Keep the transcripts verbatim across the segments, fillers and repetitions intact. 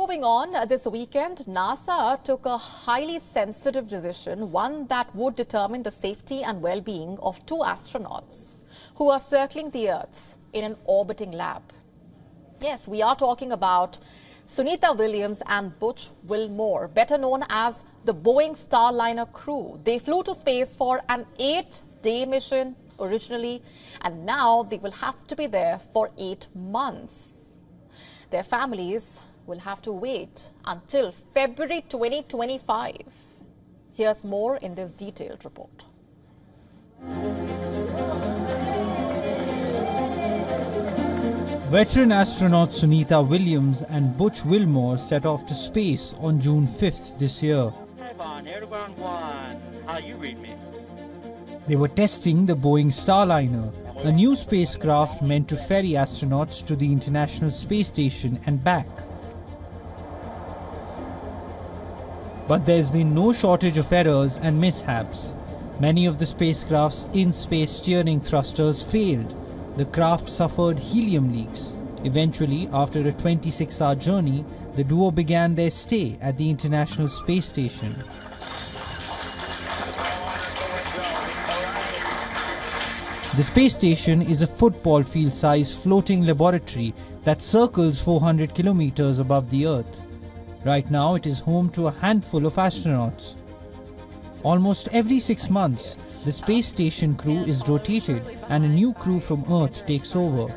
Moving on, uh, this weekend, NASA took a highly sensitive decision, one that would determine the safety and well-being of two astronauts who are circling the Earth in an orbiting lab. Yes, we are talking about Sunita Williams and Butch Wilmore, better known as the Boeing Starliner crew. They flew to space for an eight-day mission originally, and now they will have to be there for eight months. Their families will have to wait until February twenty twenty-five. Here's more in this detailed report. Veteran astronaut Sunita Williams and Butch Wilmore set off to space on June fifth this year. They were testing the Boeing Starliner, a new spacecraft meant to ferry astronauts to the International Space Station and back. But there's been no shortage of errors and mishaps. Many of the spacecraft's in-space steering thrusters failed. The craft suffered helium leaks. Eventually, after a twenty-six hour journey, the duo began their stay at the International Space Station. The space station is a football field-sized floating laboratory that circles four hundred kilometers above the Earth. Right now, it is home to a handful of astronauts. Almost every six months, the space station crew is rotated and a new crew from Earth takes over.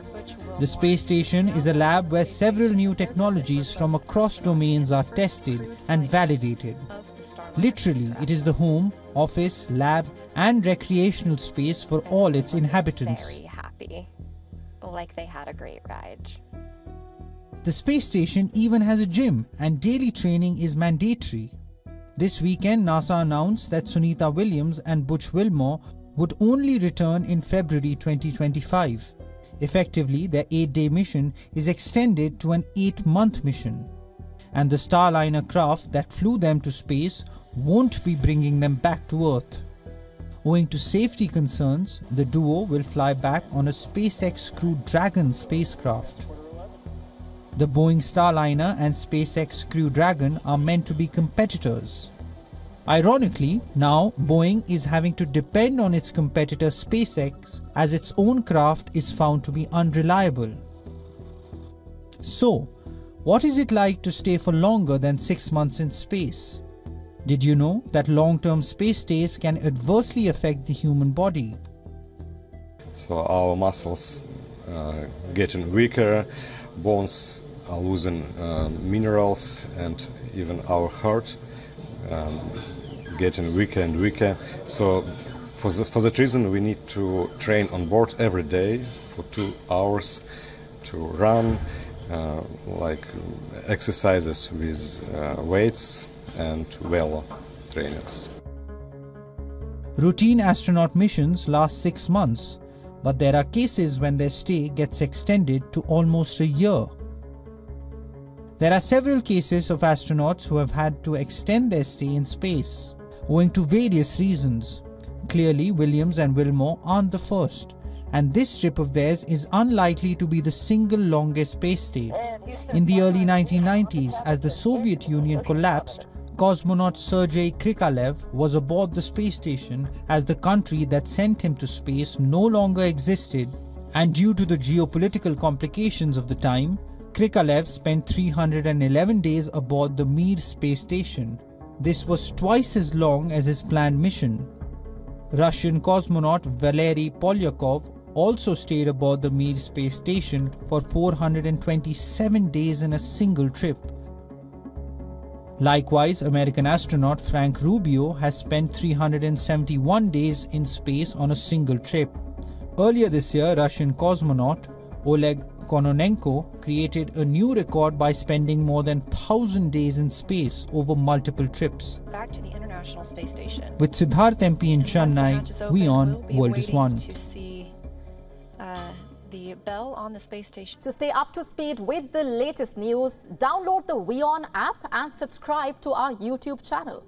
The space station is a lab where several new technologies from across domains are tested and validated. Literally, it is the home, office, lab and recreational space for all its inhabitants. Very happy, like they had a great ride. The space station even has a gym and daily training is mandatory. This weekend, NASA announced that Sunita Williams and Butch Wilmore would only return in February twenty twenty-five. Effectively, their eight-day mission is extended to an eight-month mission. And the Starliner craft that flew them to space won't be bringing them back to Earth. Owing to safety concerns, the duo will fly back on a SpaceX Crew Dragon spacecraft. The Boeing Starliner and SpaceX Crew Dragon are meant to be competitors. Ironically, now Boeing is having to depend on its competitor SpaceX as its own craft is found to be unreliable. So, what is it like to stay for longer than six months in space? Did you know that long-term space stays can adversely affect the human body? So our muscles are getting weaker. Bones are losing uh, minerals, and even our heart um, getting weaker and weaker. So for, this, for that reason we need to train on board every day for two hours to run, uh, like exercises with uh, weights and velo trainers. Routine astronaut missions last six months. But there are cases when their stay gets extended to almost a year. There are several cases of astronauts who have had to extend their stay in space, owing to various reasons. Clearly, Williams and Wilmore aren't the first, and this trip of theirs is unlikely to be the single longest space stay. In the early nineteen nineties, as the Soviet Union collapsed, cosmonaut Sergei Krikalev was aboard the space station as the country that sent him to space no longer existed, and due to the geopolitical complications of the time, Krikalev spent three hundred eleven days aboard the Mir space station. This was twice as long as his planned mission. Russian cosmonaut Valery Polyakov also stayed aboard the Mir space station for four hundred twenty-seven days in a single trip. Likewise, American astronaut Frank Rubio has spent three hundred seventy-one days in space on a single trip. Earlier this year, Russian cosmonaut Oleg Kononenko created a new record by spending more than one thousand days in space over multiple trips. Back to the International Space Station. With Siddharth M P in Chennai, WION, World is One. The bell on the space station. To stay up to speed with the latest news, download the WION app and subscribe to our YouTube channel.